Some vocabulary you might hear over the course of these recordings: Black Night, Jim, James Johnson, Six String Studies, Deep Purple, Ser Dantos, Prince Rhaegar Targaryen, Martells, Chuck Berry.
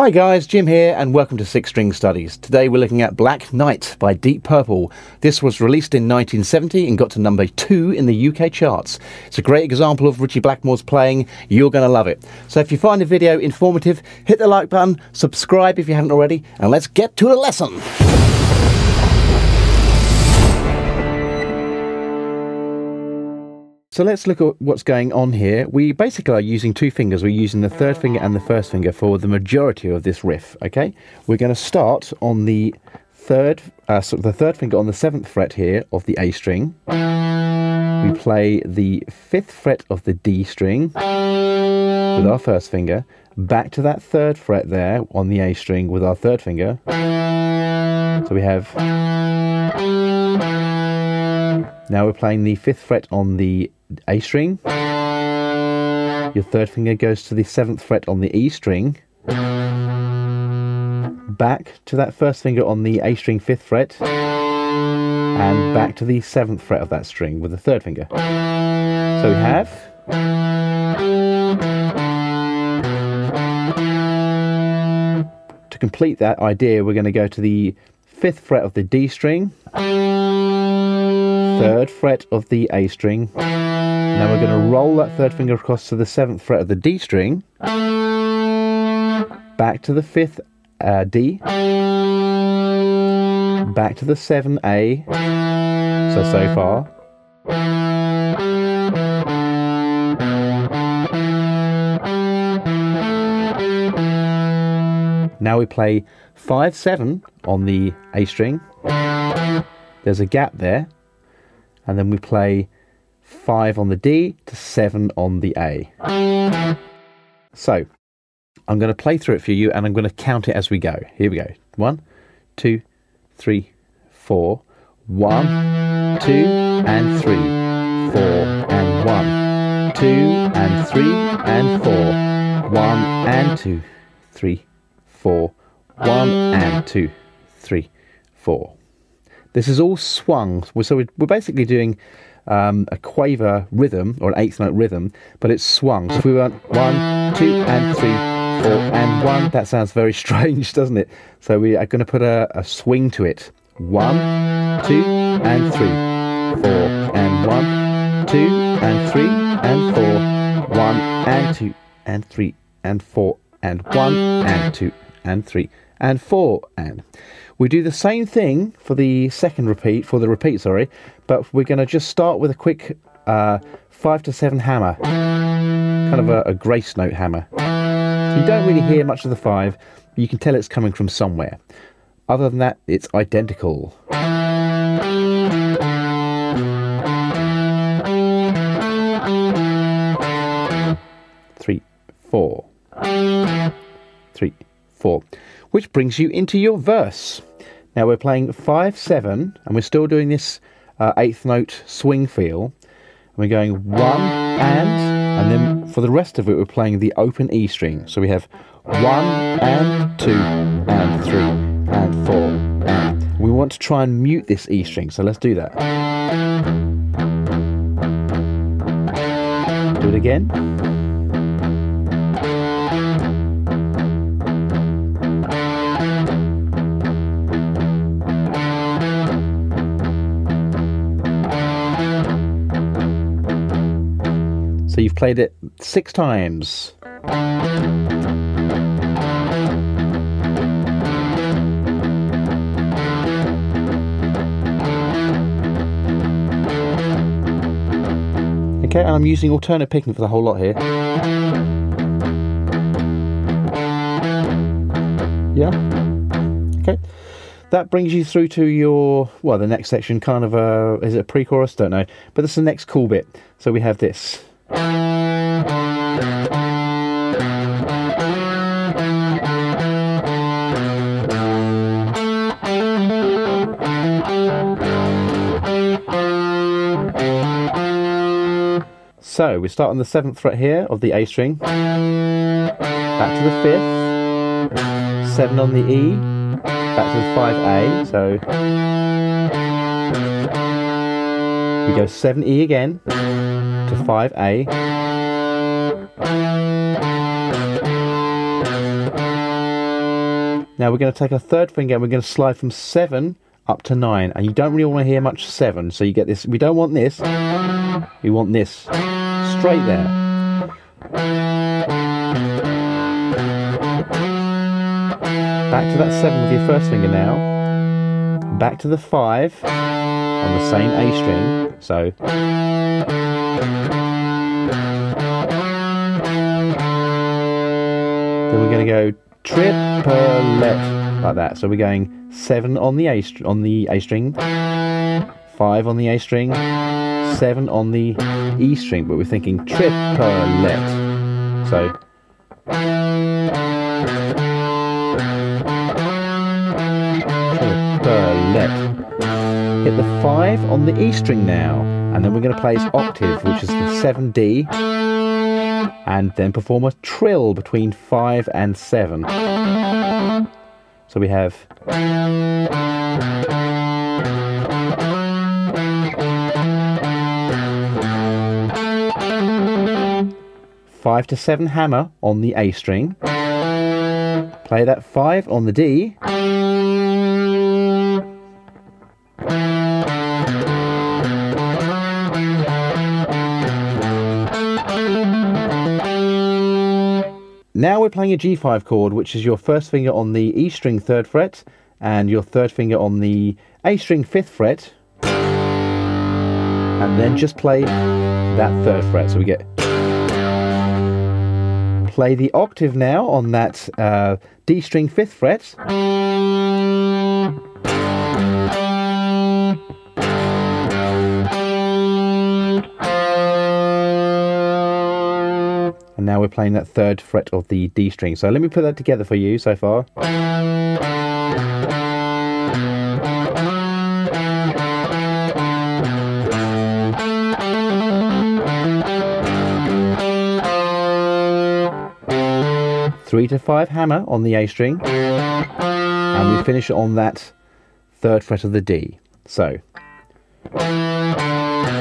Hi guys, Jim here and welcome to Six String Studies. Today we're looking at Black Night by Deep Purple. This was released in 1970 and got to number 2 in the UK charts. It's a great example of Ritchie Blackmore's playing. You're going to love it. So if you find the video informative, hit the like button, subscribe if you haven't already, and let's get to the lesson. So let's look at what's going on here. We basically are using two fingers. We're using the third finger and the first finger for the majority of this riff, okay? We're going to start on the third finger on the 7th fret here of the A string. We play the 5th fret of the D string with our first finger, back to that 3rd fret there on the A string with our 3rd finger. So we have... Now we're playing the 5th fret on the A string. Your third finger goes to the 7th fret on the E string. Back to that first finger on the A string 5th fret. And back to the 7th fret of that string with the third finger. So we have... To complete that idea, we're going to go to the 5th fret of the D string. 3rd fret of the A string. Now we're going to roll that third finger across to the 7th fret of the D string, back to the 5th D, back to the 7 A, so far, now we play 5-7 on the A string, there's a gap there, and then we play 5 on the D to 7 on the A. So, I'm going to play through it for you and I'm going to count it as we go. Here we go. 1, 2, 3, 4. 1, 2, and 3. 4 and 1. 2 and 3 and 4. 1 and 2, 3, 4. 1 and 2, 3, 4. This is all swung, so we're basically doing a quaver rhythm, or an eighth note rhythm, but it's swung. So if we went 1, 2, and 3, 4, and 1, that sounds very strange, doesn't it? So we are going to put a swing to it. 1, 2, and 3, 4, and 1, 2, and 3, and 4, 1, and 2, and 3, and 4, and 1, and 2, and 3, and 4, and... We do the same thing for the second repeat, but we're going to just start with a quick 5-7 hammer, kind of a grace note hammer. You don't really hear much of the 5, you can tell it's coming from somewhere. Other than that, it's identical. Three, four. 3, 4, which brings you into your verse. Now we're playing 5-7 and we're still doing this 8th note swing feel, and we're going 1 and then for the rest of it we're playing the open E string, so we have 1 and 2 and 3 and 4 and. We want to try and mute this E string, so let's do that. Do it again. So you've played it 6 times. Okay, and I'm using alternate picking for the whole lot here. Yeah? Okay. That brings you through to your, well, the next section, kind of a, is it a pre-chorus? Don't know. But that's the next cool bit. So we have this. So we start on the 7th fret here of the A string, back to the 5th, 7 on the E, back to the 5A, so we go 7 E again to 5A, Now we're going to take our third finger and we're going to slide from 7 up to 9, and you don't really want to hear much 7, so you get this. We don't want this, we want this straight there. Back to that 7 with your first finger now, back to the 5 on the same A string, so then we're going to go triplet like that. So we're going 7 on the A string, 5 on the A string, 7 on the E string, but we're thinking triplet. So triplet. Hit the 5 on the E string now, and then we're going to play its octave, which is the 7D, and then perform a trill between 5 and 7. So we have five to seven hammer on the A string. Play that 5 on the D. Now we're playing a G5 chord, which is your first finger on the E string 3rd fret and your 3rd finger on the A string 5th fret, and then just play that 3rd fret. So we get play the octave now on that D string 5th fret, and now we're playing that 3rd fret of the D string. So let me put that together for you so far. Three to five hammer on the A string, and we finish on that 3rd fret of the D. So we're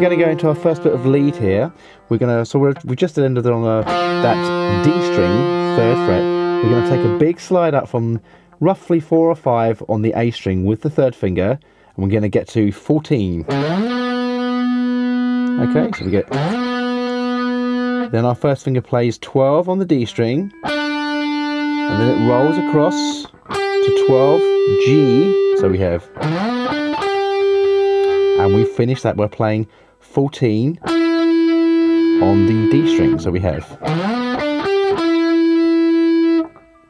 going to go into our first bit of lead here. We're going to, so we just ended on that D string 3rd fret. We're going to take a big slide up from roughly 4 or 5 on the A string with the 3rd finger, and we're going to get to 14. Okay, so we get. Then our first finger plays 12 on the D string, and then it rolls across to 12 G. So we have. And we finish that by playing 14 on the D string. So we have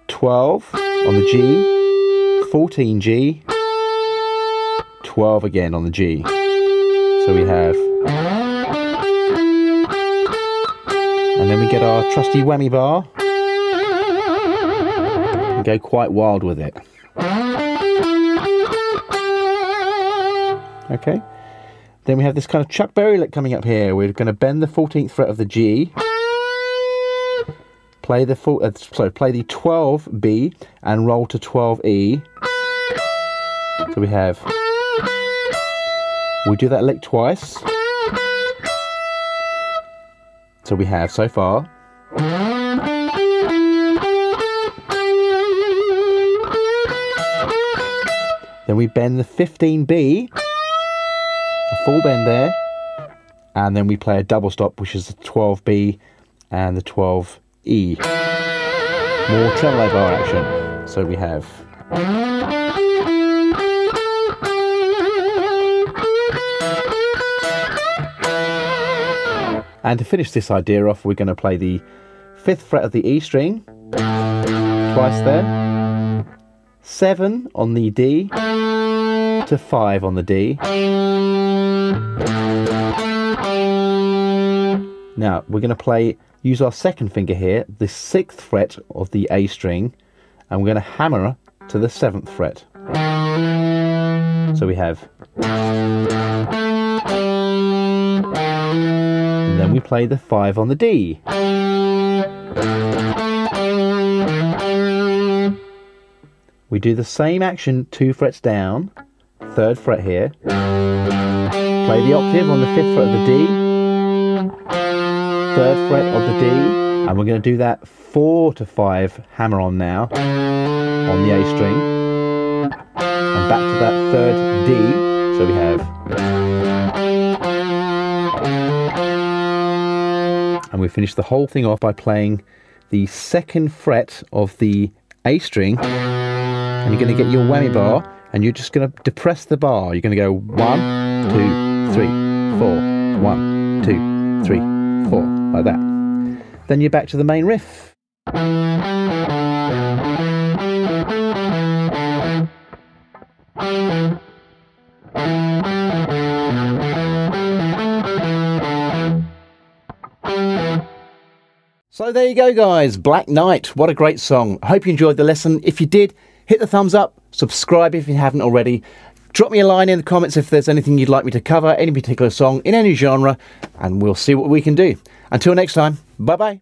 12 on the G, 14 G, 12 again on the G. So we have, and then we get our trusty whammy bar and go quite wild with it. Okay. Then we have this kind of Chuck Berry lick coming up here. We're going to bend the 14th fret of the G, play the play the 12B and roll to 12E. So we have, we do that lick twice. So we have so far. Then we bend the 15B. Full bend there, and then we play a double stop, which is the 12B and the 12E. More tremolo bar action. So we have. And to finish this idea off, we're going to play the 5th fret of the E string, twice there, 7 on the D to 5 on the D. Now we're going to play, use our 2nd finger here, the 6th fret of the A string, and we're going to hammer to the 7th fret. So we have, and then we play the 5 on the D. We do the same action 2 frets down, 3rd fret here, play the octave on the 5th fret of the D, 3rd fret of the D, and we're going to do that 4 to 5 hammer on now on the A string, and back to that 3rd D, so we have, and we finish the whole thing off by playing the 2nd fret of the A string, and you're going to get your whammy bar, and you're just going to depress the bar. You're going to go 1, 2, 3, 4, 1, 2, 3, 4, like that. Then you're back to the main riff. So there you go, guys, Black Night. What a great song. I hope you enjoyed the lesson. If you did, hit the thumbs up, subscribe if you haven't already. Drop me a line in the comments if there's anything you'd like me to cover, any particular song in any genre, and we'll see what we can do. Until next time, bye-bye.